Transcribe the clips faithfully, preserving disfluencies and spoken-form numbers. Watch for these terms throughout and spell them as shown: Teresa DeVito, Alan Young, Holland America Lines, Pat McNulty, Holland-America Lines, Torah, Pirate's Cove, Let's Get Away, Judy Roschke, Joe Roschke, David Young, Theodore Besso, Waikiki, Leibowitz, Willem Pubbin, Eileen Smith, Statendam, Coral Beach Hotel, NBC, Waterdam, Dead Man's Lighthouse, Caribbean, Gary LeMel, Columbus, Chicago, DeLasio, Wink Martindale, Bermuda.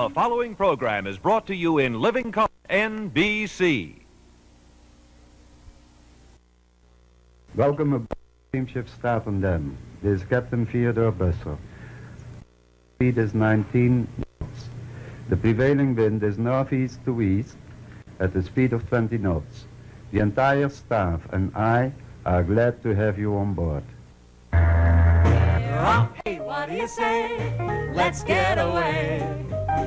The following program is brought to you in living color, N B C. Welcome aboard steamship Statendam. This is Captain Theodore Besso. The speed is nineteen knots. The prevailing wind is northeast to east at the speed of twenty knots. The entire staff and I are glad to have you on board. Hey, what do you say? Let's get away.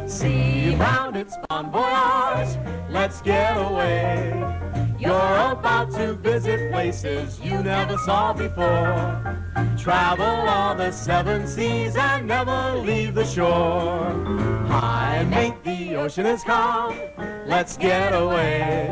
Sea bound, it's bon voyage. Let's get away. You're about to visit places you never saw before. Travel all the seven seas and never leave the shore. High mate, the ocean is calm. Let's get away.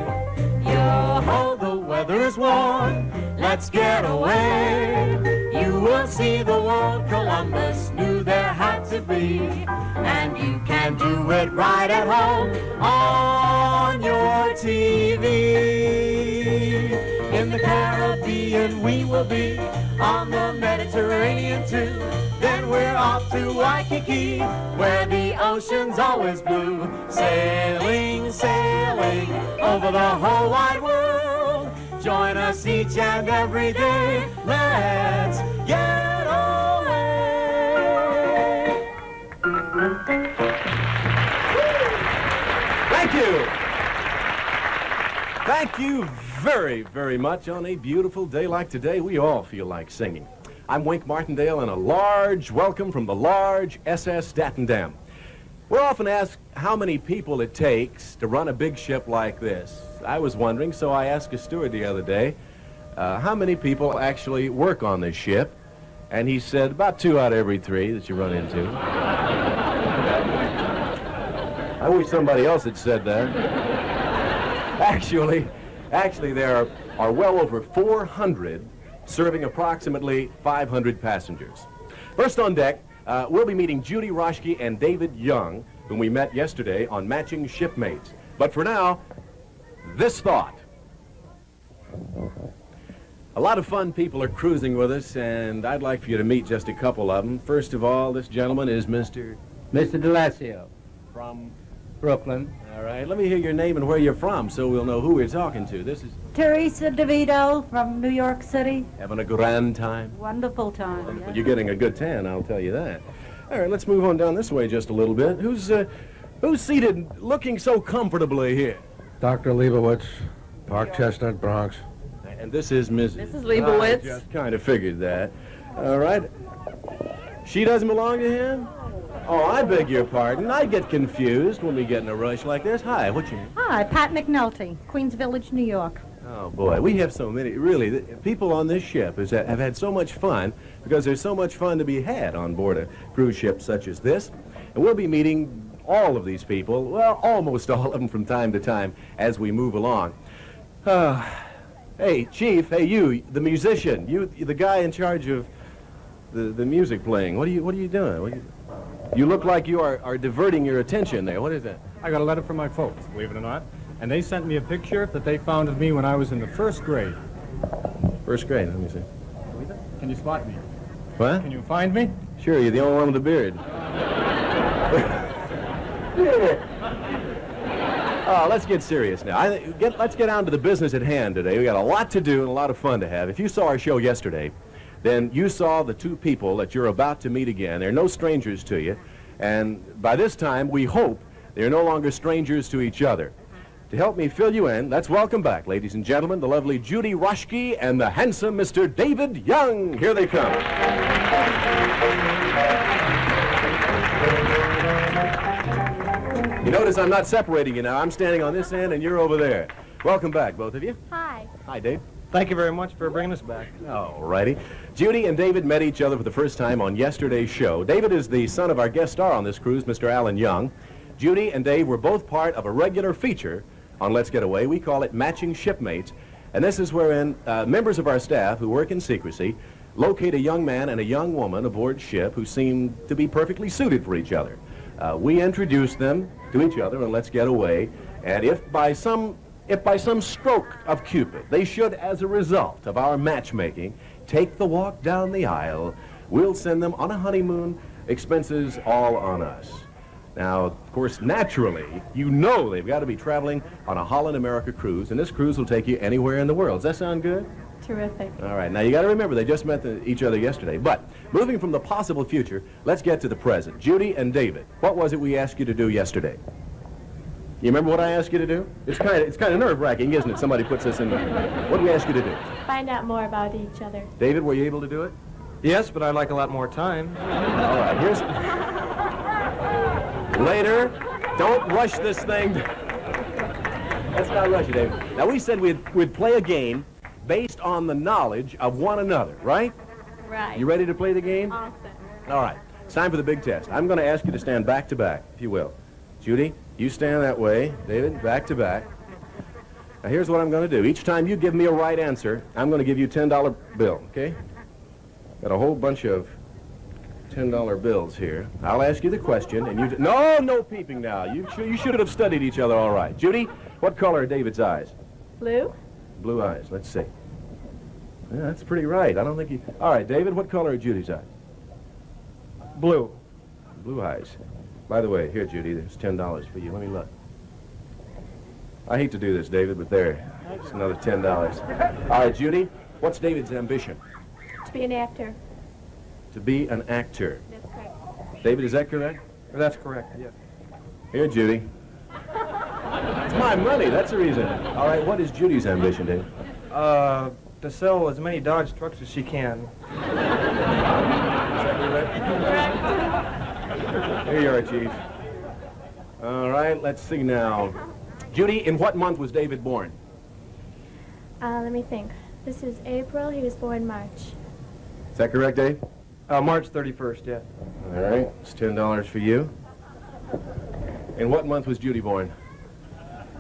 Yo-ho, the weather is warm. Let's get away. You will see the world Columbus knew there had to be, and you can do it right at home on your T V. In the Caribbean we will be, on the Mediterranean too. Then we're off to Waikiki, where the ocean's always blue. Sailing, sailing over the whole wide world. Join us each and every day. Let's get away. Thank you. Thank you very, very much. On a beautiful day like today, we all feel like singing. I'm Wink Martindale, and a large welcome from the large S S Statendam. We're often asked how many people it takes to run a big ship like this. I was wondering, so I asked a steward the other day, uh, how many people actually work on this ship? And he said, about two out of every three that you run into. I wish somebody else had said that. Actually, actually there are, are well over four hundred, serving approximately five hundred passengers. First on deck, uh, we'll be meeting Judy Roschke and David Young, whom we met yesterday on Matching Shipmates. But for now, this thought. A lot of fun people are cruising with us, and I'd like for you to meet just a couple of them. First of all, this gentleman is Mister... Mister DeLasio. From? Brooklyn. All right, let me hear your name and where you're from so we'll know who we're talking to. This is... Teresa DeVito from New York City. Having a grand time? Wonderful time. Wonderful. Yeah. You're getting a good tan, I'll tell you that. All right, let's move on down this way just a little bit. Who's, uh, who's seated looking so comfortably here? Doctor Leibowitz, Park Chestnut, Bronx. And this is Missus Missus Leibowitz. I just kind of figured that. All right. She doesn't belong to him? Oh, I beg your pardon. I get confused when we get in a rush like this. Hi, what's your name? Hi, Pat McNulty, Queens Village, New York. Oh, boy, we have so many. Really, the people on this ship is, have had so much fun because there's so much fun to be had on board a cruise ship such as this. And we'll be meeting all of these people, well, almost all of them from time to time as we move along. Uh, hey, Chief, hey, you, the musician, you, the guy in charge of the, the music playing, what are you, what are you doing? What are you, you look like you are, are diverting your attention there. What is that? I got a letter from my folks, believe it or not, and they sent me a picture that they found of me when I was in the first grade. First grade, let me see. Can you spot me? What? Can you find me? Sure, you're the only one with a beard. Oh, let's get serious now. I get, let's get down to the business at hand today. We got a lot to do and a lot of fun to have. If you saw our show yesterday, then you saw the two people that you're about to meet again. They're no strangers to you. And by this time, we hope they're no longer strangers to each other. To help me fill you in, let's welcome back, ladies and gentlemen, the lovely Judy Roschke and the handsome Mister David Young. Here they come. You notice I'm not separating you now. I'm standing on this end, and you're over there. Welcome back, both of you. Hi. Hi, Dave. Thank you very much for bringing us back. All righty. Judy and David met each other for the first time on yesterday's show. David is the son of our guest star on this cruise, Mister Alan Young. Judy and Dave were both part of a regular feature on Let's Get Away. We call it Matching Shipmates, and this is wherein uh, members of our staff who work in secrecy locate a young man and a young woman aboard ship who seem to be perfectly suited for each other. Uh, we introduce them to each other and Let's Get Away, and if by some if by some stroke of Cupid they should, as a result of our matchmaking, take the walk down the aisle, we'll send them on a honeymoon, expenses all on us. Now, of course, naturally, you know they've got to be traveling on a Holland America cruise, and this cruise will take you anywhere in the world. Does that sound good? Terrific. All right. Now, you got to remember, they just met the, each other yesterday. But moving from the possible future, let's get to the present. Judy and David, what was it we asked you to do yesterday? You remember what I asked you to do? It's kind of it's kind of nerve-wracking, isn't it? Somebody puts this in there. What did we ask you to do? Find out more about each other. David, were you able to do it? Yes, but I'd like a lot more time. All right. Here's... Later. Don't rush this thing. Let's not rush it, David. Now, we said we'd, we'd play a game based on the knowledge of one another, right? Right. You ready to play the game? Awesome. All right. It's time for the big test. I'm going to ask you to stand back to back, if you will. Judy, you stand that way. David, back to back. Now, here's what I'm going to do. Each time you give me a right answer, I'm going to give you a ten dollar bill, okay? Got a whole bunch of ten dollar bills here. I'll ask you the question, and you... D no, no peeping now. You, sh you should have studied each other all right. Judy, what color are David's eyes? Blue. Blue eyes. Let's see. Yeah, that's pretty right. I don't think you... All right, David, what color are Judy's eyes? Blue. Blue eyes. By the way, here, Judy, there's ten dollars for you. Let me look. I hate to do this, David, but there. It's another ten dollars. All right, Judy, what's David's ambition? To be an actor. To be an actor. That's correct. David, is that correct? That's correct, yeah. Here, Judy. It's my money, that's the reason. All right, what is Judy's ambition, David? Uh, to sell as many Dodge trucks as she can. Is that correct? Correct. Here you are, Chief. All right, let's see now. Judy, in what month was David born? Uh, let me think. This is April, he was born March. Is that correct, Dave? Uh, March thirty-first, yeah. All right, it's ten dollars for you. In what month was Judy born?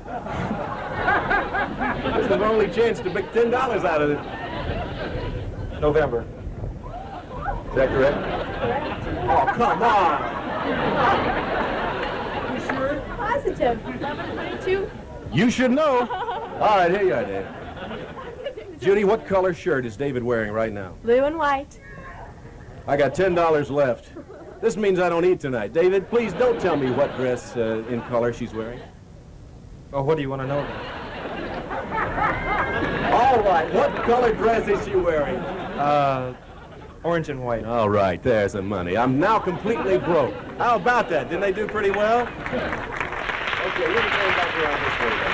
This is the only chance to make ten dollars out of it. November. Is that correct? Correct. Oh, come on. You sure? Positive. eleven twenty-two. You should know. All right, here you are, Dave. Judy, what color shirt is David wearing right now? Blue and white. I got ten dollars left. This means I don't eat tonight. David, please don't tell me what dress uh, in color she's wearing. Oh, what do you want to know? All right, what color dress is she wearing? Uh, orange and white. All right, there's the money. I'm now completely broke. How about that? Didn't they do pretty well? Okay, we're going back around this way.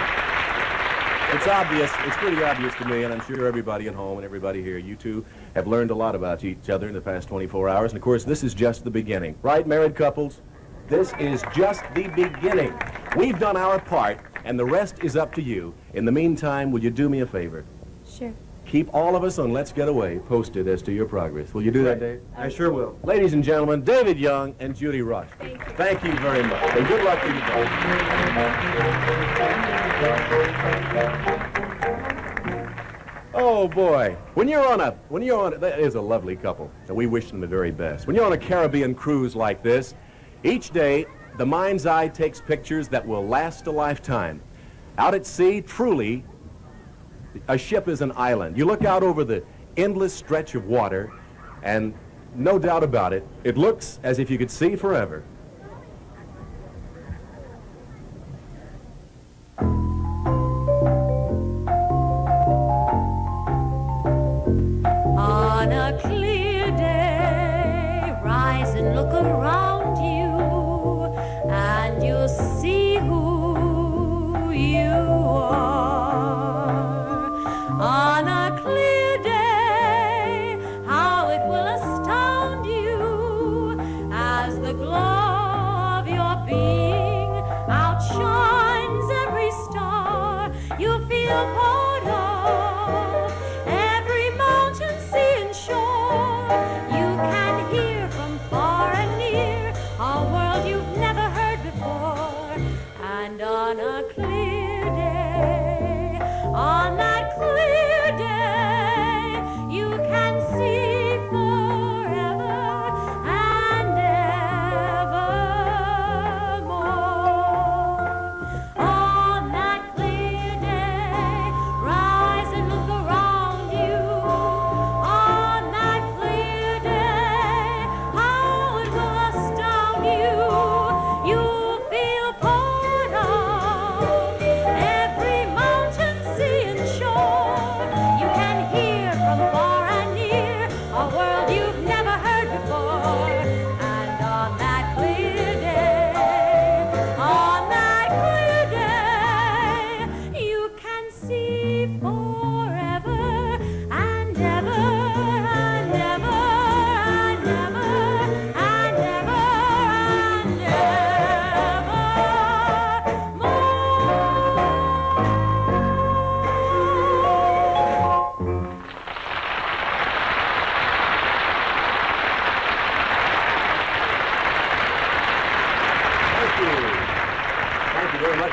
It's obvious, it's pretty obvious to me, and I'm sure everybody at home and everybody here, you two have learned a lot about each other in the past twenty-four hours, and of course, this is just the beginning. Right, married couples? This is just the beginning. We've done our part, and the rest is up to you. In the meantime, will you do me a favor? Sure. Keep all of us on Let's Get Away posted as to your progress. Will you do that, Dave? I sure will. Ladies and gentlemen, David Young and Judy Roschke. Thank you. Thank you very much, and good luck to you both. Oh boy, when you're on a, when you're on, a, that is a lovely couple, and we wish them the very best. When you're on a Caribbean cruise like this, each day the mind's eye takes pictures that will last a lifetime. Out at sea, truly, a ship is an island. You look out over the endless stretch of water, and no doubt about it, it looks as if you could see forever. Here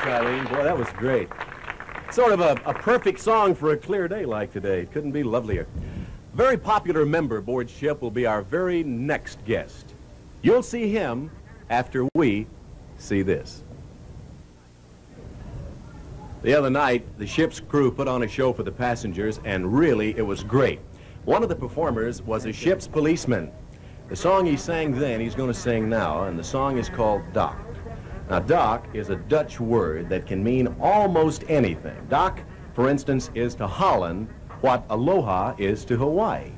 Eileen. Boy, that was great. Sort of a, a perfect song for a clear day like today. Couldn't be lovelier. A very popular member aboard ship will be our very next guest. You'll see him after we see this. The other night, the ship's crew put on a show for the passengers, and really, it was great. One of the performers was a ship's policeman. The song he sang then, he's going to sing now, and the song is called Doc. Now, Doc is a Dutch word that can mean almost anything. Doc, for instance, is to Holland what aloha is to Hawaii.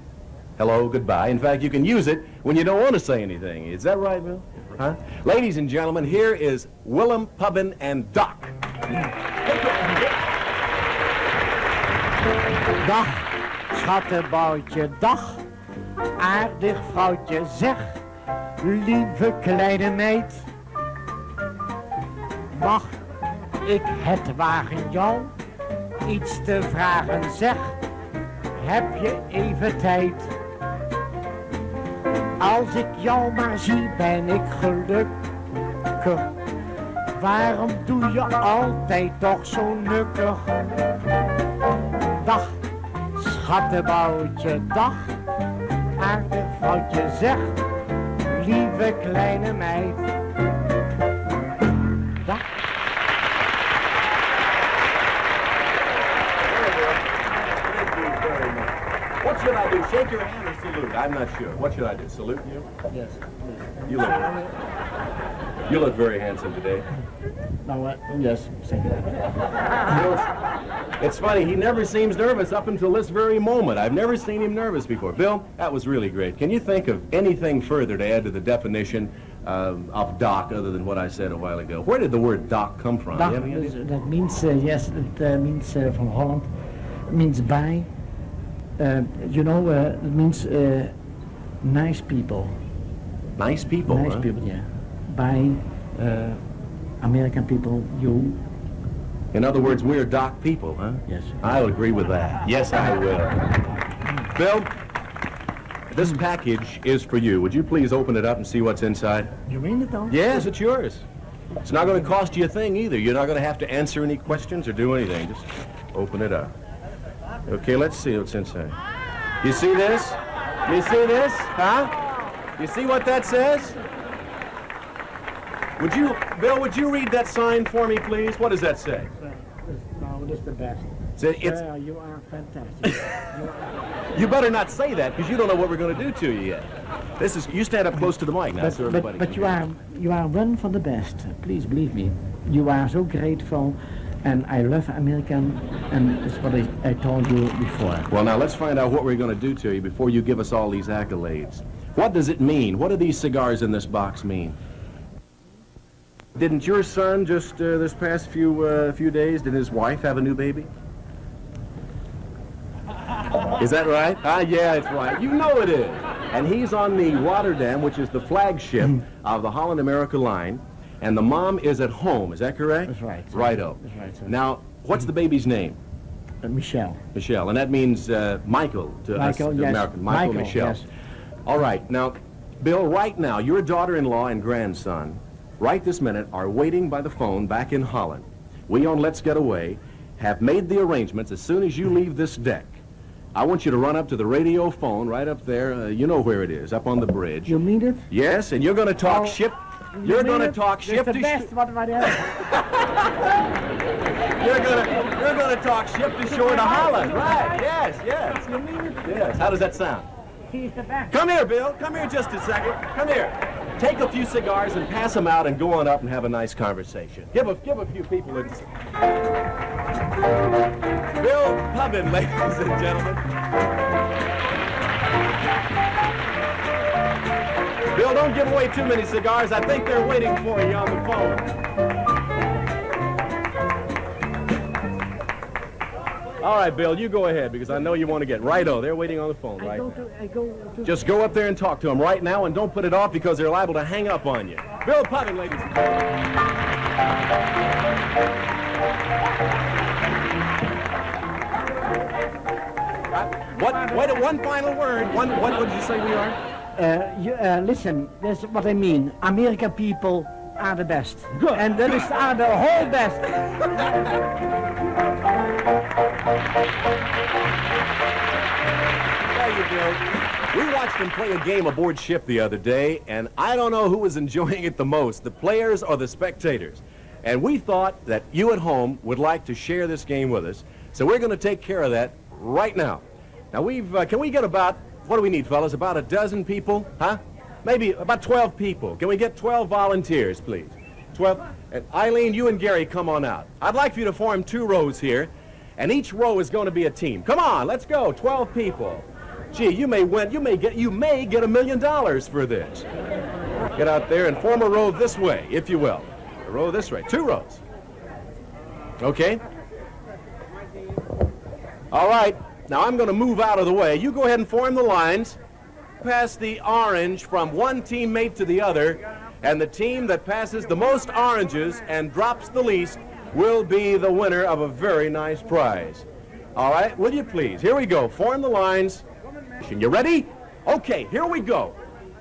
Hello, goodbye. In fact, you can use it when you don't want to say anything. Is that right, Will? Huh? Ladies and gentlemen, here is Willem Pubbin and Doc. Dag, schattenboutje, dag, aardig vrouwtje, zeg, lieve kleine meid. Mag ik het wagen jou iets te vragen, zeg, heb je even tijd? Als ik jou maar zie, ben ik gelukkig. Waarom doe je altijd toch zo nukkig? Dag, schattenboutje, dag, aardig vrouwtje, zeg, lieve kleine meid. Dag. What should I do? Shake your hand or salute? I'm not sure. What should I do? Salute you? Yes. You look. You look very handsome today. No, what? Yes. Same. You know, it's funny. He never seems nervous up until this very moment. I've never seen him nervous before. Bill, that was really great. Can you think of anything further to add to the definition um, of doc other than what I said a while ago? Where did the word doc come from? Doc, is, that means uh, yes. It uh, means uh, from Holland. It means by. Uh, you know, uh, it means uh, nice people. Nice people. Nice huh? people. Yeah. By uh, American people, you. In other words, we're doc people, huh? Yes. I'll agree with that. Yes, I will. Bill, this package is for you. Would you please open it up and see what's inside? You mean it, though? Yes, it's yours. It's not going to cost you a thing either. You're not going to have to answer any questions or do anything. Just open it up. Okay, let's see what's inside. You see this? You see this? Huh? You see what that says? Would you, Bill, would you read that sign for me, please? What does that say? No, it is the best. So it's, yeah, you are fantastic. You better not say that, because you don't know what we're going to do to you yet. This is, you stand up close to the mic now, but, so everybody But, but you, are, you are one for the best. Please believe me. You are so grateful, and I love American, and that's what I, I told you before. Well, now, let's find out what we're going to do to you before you give us all these accolades. What does it mean? What do these cigars in this box mean? Didn't your son just uh, this past few uh, few days? Did his wife have a new baby? Is that right? Ah, yeah, it's right. You know it is. And he's on the Waterdam, which is the flagship of the Holland America Line, and the mom is at home. Is that correct? That's right. Sir. Righto. That's right. Sir. Now, what's the baby's name? Uh, Michelle. Michelle, and that means uh, Michael to Michael, us, to yes. American. Michael, Michael Michelle. Yes. All right. Now, Bill, right now, your daughter-in-law and grandson, right this minute, are waiting by the phone back in Holland. We on Let's Get Away have made the arrangements as soon as you leave this deck. I want you to run up to the radio phone right up there. Uh, you know where it is, up on the bridge. You mean it? Yes, and you're going to talk oh, ship. You you're going to talk ship to ship. It's the best one of my You're going you're going to talk ship to shore to Holland. Right, yes, yes. You mean it? Yes. How does that sound? He's the best. Come here, Bill. Come here just a second. Come here. Take a few cigars and pass them out and go on up and have a nice conversation. Give a, give a few people a... Bill Pubbin, ladies and gentlemen. Bill, don't give away too many cigars. I think they're waiting for you on the phone. All right, Bill, you go ahead, because I know you want to get... Righto, they're waiting on the phone right now. I go to... Just go up there and talk to them right now, and don't put it off, because they're liable to hang up on you. Bill Pubbin, ladies and gentlemen. What? Wait, one final word. One, what would you say we are? Uh, you, uh, listen, that's what I mean. American people, are the best. Good. And the list are the whole best. There you go. We watched them play a game aboard ship the other day, and I don't know who was enjoying it the most, the players or the spectators. And we thought that you at home would like to share this game with us, so we're going to take care of that right now. Now, we've, uh, can we get about, what do we need, fellas? About a dozen people, huh? Maybe about twelve people. Can we get twelve volunteers, please? twelve. And Eileen, you and Gary, come on out. I'd like for you to form two rows here, and each row is going to be a team. Come on, let's go, twelve people. Gee, you may win, you may get, you may get a million dollars for this. Get out there and form a row this way, if you will. A row this way, two rows. Okay? All right. Now, I'm going to move out of the way. You go ahead and form the lines. Pass the orange from one teammate to the other, and the team that passes the most oranges and drops the least will be the winner of a very nice prize. All right, will you please? Here we go. Form the lines. You ready? Okay, here we go.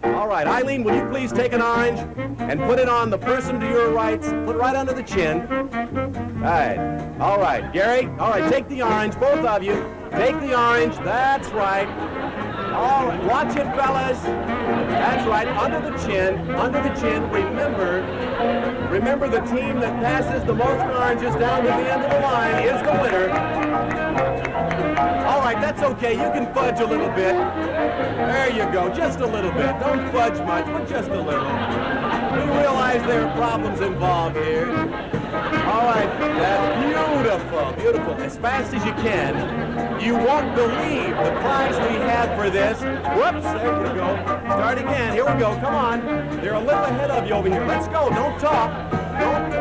All right, Eileen, will you please take an orange and put it on the person to your right, put it right under the chin. All right, all right, Gary, all right, take the orange, both of you. Take the orange, that's right. All right, watch it, fellas. That's right, under the chin, under the chin. Remember, remember the team that passes the most oranges down to the end of the line is the winner. All right, that's okay, you can fudge a little bit. There you go, just a little bit. Don't fudge much, but just a little. We realize there are problems involved here. All right, that's beautiful, beautiful. As fast as you can. You won't believe the prize we had for this. Whoops, there we go. Start again, here we go, come on. They're a little ahead of you over here. Let's go, don't talk. Don't.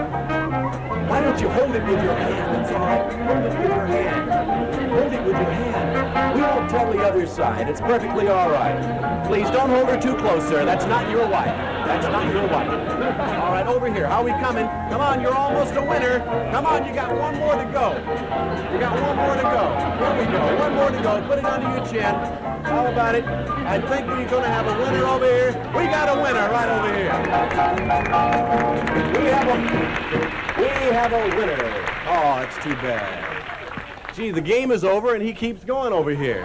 Why don't you hold it with your hand, that's all right. Hold it with your hand. Hold it with your hand. We won't tell the other side, it's perfectly all right. Please don't hold her too close, sir. That's not your wife. That's not your wife. All right, over here. How are we coming? Come on, you're almost a winner. Come on, you got one more to go. You got one more to go. Here we go. One more to go. Put it under your chin. How about it? I think we're going to have a winner over here. We got a winner right over here. We have a, we have a winner. Oh, it's too bad. Gee, the game is over, and he keeps going over here.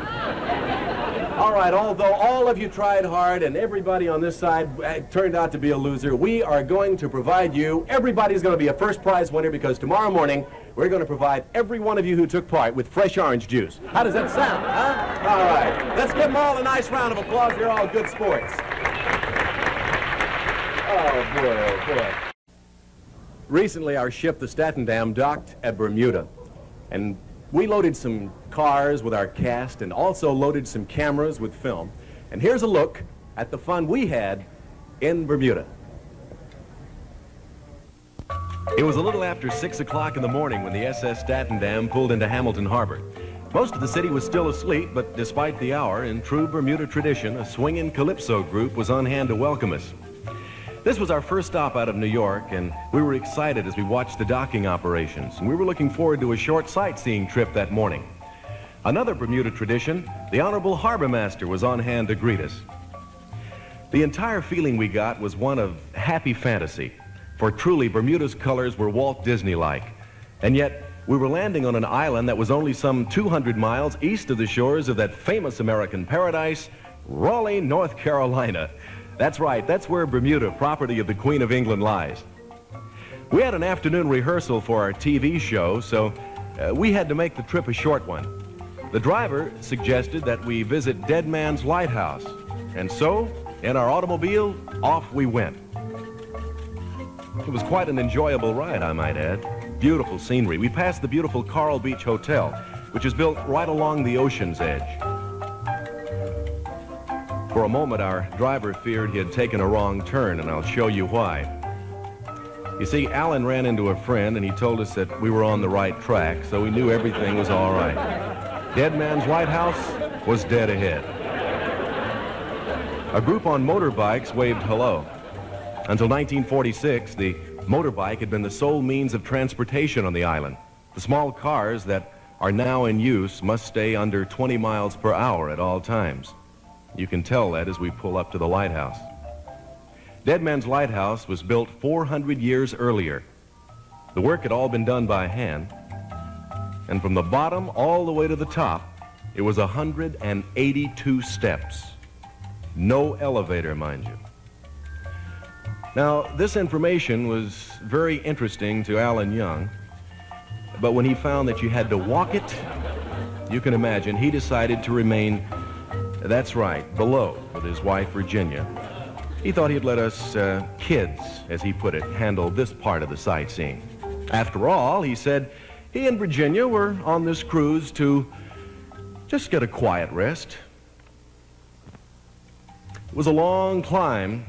All right, although all of you tried hard and everybody on this side turned out to be a loser, we are going to provide you, everybody's going to be a first prize winner because tomorrow morning we're going to provide every one of you who took part with fresh orange juice. How does that sound, huh? All right, let's give them all a nice round of applause. You're all good sports. Oh, boy, oh, boy. Recently, our ship, the Statendam, docked at Bermuda, and we loaded some cars with our cast and also loaded some cameras with film. And here's a look at the fun we had in Bermuda. It was a little after six o'clock in the morning when the S S Statendam pulled into Hamilton Harbor. Most of the city was still asleep, but despite the hour, in true Bermuda tradition, a swingin' calypso group was on hand to welcome us. This was our first stop out of New York, and we were excited as we watched the docking operations, and we were looking forward to a short sightseeing trip that morning. Another Bermuda tradition, the Honorable Harbor Master was on hand to greet us. The entire feeling we got was one of happy fantasy, for truly Bermuda's colors were Walt Disney-like, and yet we were landing on an island that was only some two hundred miles east of the shores of that famous American paradise, Raleigh, North Carolina. That's right, that's where Bermuda, property of the Queen of England, lies. We had an afternoon rehearsal for our T V show, so uh, we had to make the trip a short one. The driver suggested that we visit Dead Man's Lighthouse, and so, in our automobile, off we went. It was quite an enjoyable ride, I might add. Beautiful scenery. We passed the beautiful Coral Beach Hotel, which is built right along the ocean's edge. For a moment, our driver feared he had taken a wrong turn, and I'll show you why. You see, Alan ran into a friend, and he told us that we were on the right track, so we knew everything was all right. Dead Man's Lighthouse was dead ahead. A group on motorbikes waved hello. Until nineteen forty-six, the motorbike had been the sole means of transportation on the island. The small cars that are now in use must stay under twenty miles per hour at all times. You can tell that as we pull up to the lighthouse. Dead Man's Lighthouse was built four hundred years earlier. The work had all been done by hand, and from the bottom all the way to the top, it was one hundred eighty-two steps. No elevator, mind you. Now, this information was very interesting to Alan Young, but when he found that you had to walk it, you can imagine, he decided to remain, that's right, below with his wife, Virginia. He thought he'd let us uh, kids, as he put it, handle this part of the sightseeing. After all, he said, he and Virginia were on this cruise to just get a quiet rest. It was a long climb,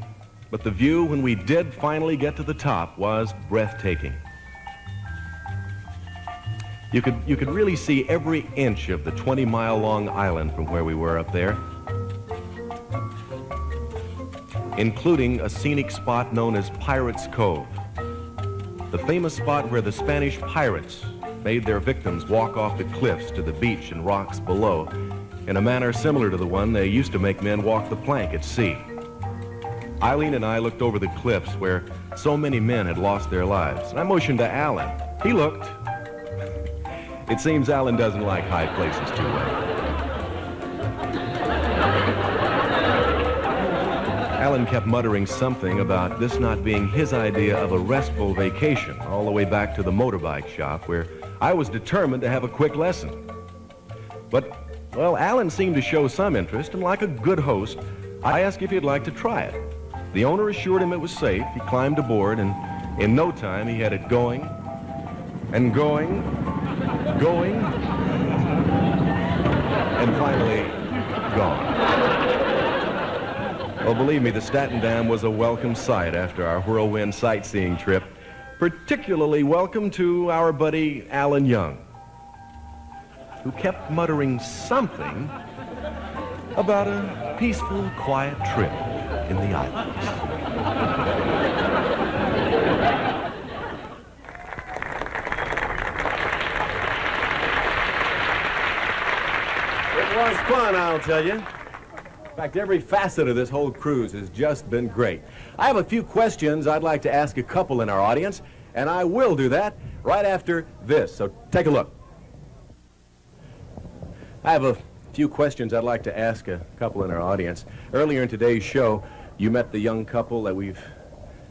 but the view when we did finally get to the top was breathtaking. You could, you could really see every inch of the twenty-mile-long island from where we were up there, including a scenic spot known as Pirate's Cove, the famous spot where the Spanish pirates made their victims walk off the cliffs to the beach and rocks below in a manner similar to the one they used to make men walk the plank at sea. Eileen and I looked over the cliffs where so many men had lost their lives, and I motioned to Alan. He looked. It seems Alan doesn't like high places too well. Alan kept muttering something about this not being his idea of a restful vacation all the way back to the motorbike shop, where I was determined to have a quick lesson. But, well, Alan seemed to show some interest, and like a good host, I asked if he'd like to try it. The owner assured him it was safe. He climbed aboard, and in no time he had it going and going Going, and finally, gone. Oh, believe me, the Statendam was a welcome sight after our whirlwind sightseeing trip, particularly welcome to our buddy Alan Young, who kept muttering something about a peaceful, quiet trip in the islands. It was fun, I'll tell you. In fact, every facet of this whole cruise has just been great. I have a few questions I'd like to ask a couple in our audience, and I will do that right after this, so take a look. I have a few questions I'd like to ask a couple in our audience. Earlier in today's show, you met the young couple that we've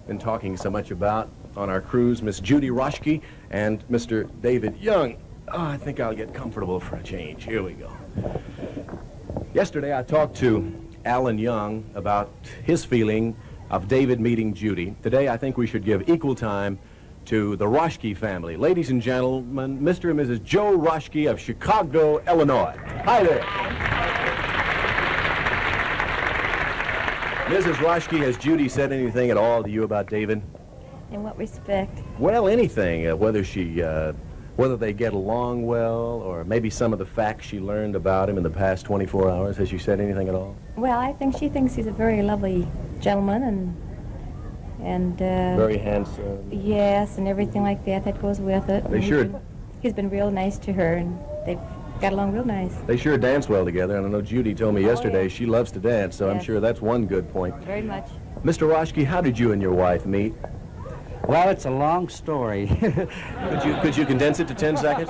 been talking so much about on our cruise, Miss Judy Roschke and Mister David Young. Oh, I think I'll get comfortable for a change. Here we go. Yesterday, I talked to Alan Young about his feeling of David meeting Judy. Today, I think we should give equal time to the Roschke family. Ladies and gentlemen, Mister and Missus Joe Roschke of Chicago, Illinois. Hi there. Missus Roschke, has Judy said anything at all to you about David? In what respect? Well, anything. Uh, whether she... Uh, Whether they get along well, or maybe some of the facts she learned about him in the past twenty-four hours. Has she said anything at all? Well, I think she thinks he's a very lovely gentleman, and... and uh, very handsome. Yes, and everything like that that goes with it. They sure... He's been, he's been real nice to her, and they've got along real nice. They sure dance well together, and I know Judy told me oh, yesterday yeah. she loves to dance, so yes. I'm sure that's one good point. Very much. Mister Roschke, how did you and your wife meet? Well, it's a long story. could you could you condense it to ten seconds?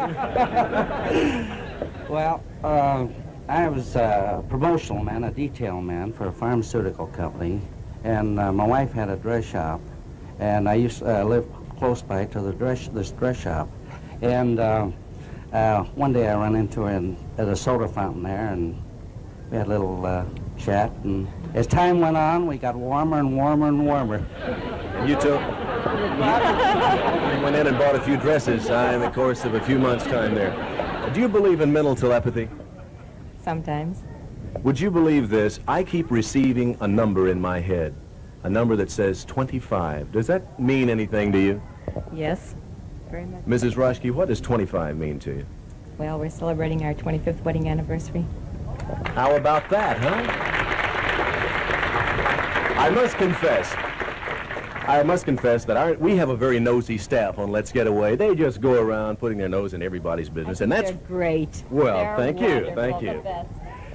Well, uh, I was a promotional man, a detail man for a pharmaceutical company, and uh, my wife had a dress shop, and I used to uh, live close by to the dress this dress shop, and uh, uh, one day I ran into her in, at a soda fountain there, and we had a little uh, chat, and as time went on, we got warmer and warmer and warmer. You too. We went in and bought a few dresses uh, in the course of a few months' time there. Do you believe in mental telepathy? Sometimes. Would you believe this? I keep receiving a number in my head, a number that says twenty-five. Does that mean anything to you? Yes, very much. Missus Roschke, what does twenty-five mean to you? Well, we're celebrating our twenty-fifth wedding anniversary. How about that, huh? I must confess. I must confess that our, we have a very nosy staff on Let's Get Away. They just go around putting their nose in everybody's business, and that's great. Well, thank you, thank you.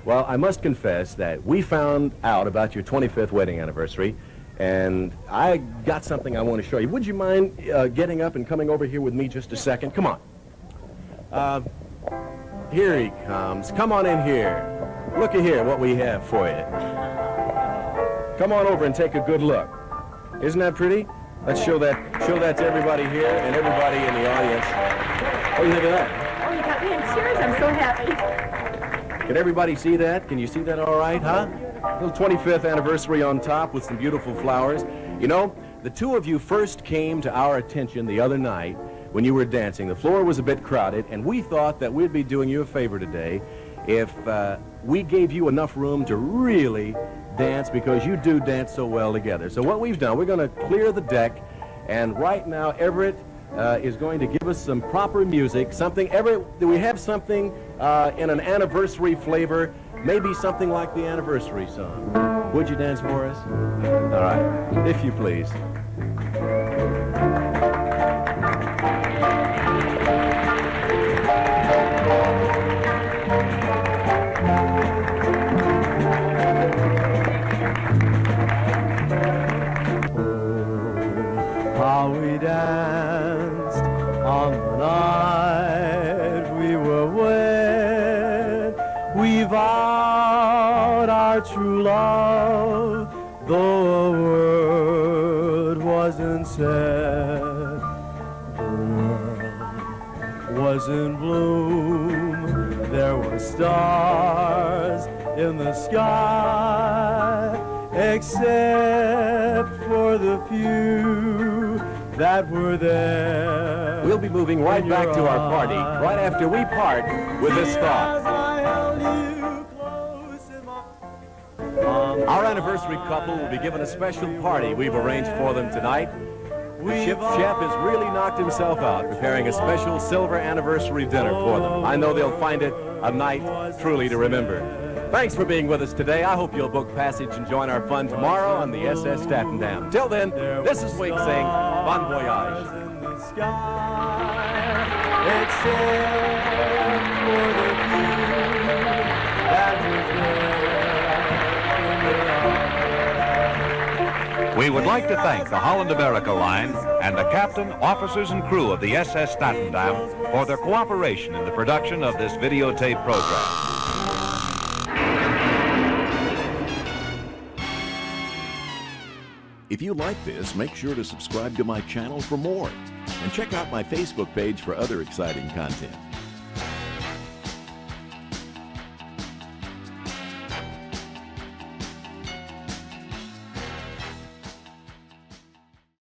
Well, I must confess that we found out about your twenty-fifth wedding anniversary And I got something I want to show you. Would you mind uh, getting up and coming over here with me just a second? Come on. Uh, here he comes. Come on in here. Looky here what we have for you. Come on over and take a good look. Isn't that pretty? Let's show that, show that to everybody here and everybody in the audience. What do you think of that? Oh, you got me in tears. I'm so happy. Can everybody see that? Can you see that all right, huh? Little twenty-fifth anniversary on top with some beautiful flowers. You know, the two of you first came to our attention the other night when you were dancing. The floor was a bit crowded, and we thought that we'd be doing you a favor today if uh, we gave you enough room to really dance, because you do dance so well together. So what we've done, we're going to clear the deck, and right now Everett uh, is going to give us some proper music, something, Everett, do we have something uh, in an anniversary flavor? Maybe something like the anniversary song. Would you dance for us? All right, if you please. Oh, how we danced on the night we were wed. We vowed true love, though a word wasn't said. The world was in bloom, there were stars in the sky, except for the few that were there. We'll be moving right back to our party right after we part with this thought. Our anniversary couple will be given a special party we've arranged for them tonight. The ship's chef has really knocked himself out preparing a special silver anniversary dinner for them. I know they'll find it a night truly to remember. Thanks for being with us today. I hope you'll book passage and join our fun tomorrow on the S S Statendam. Till then, this is Wink saying, bon voyage. We would like to thank the Holland America Line and the captain, officers, and crew of the S S Statendam for their cooperation in the production of this videotape program. If you like this, make sure to subscribe to my channel for more. And check out my Facebook page for other exciting content.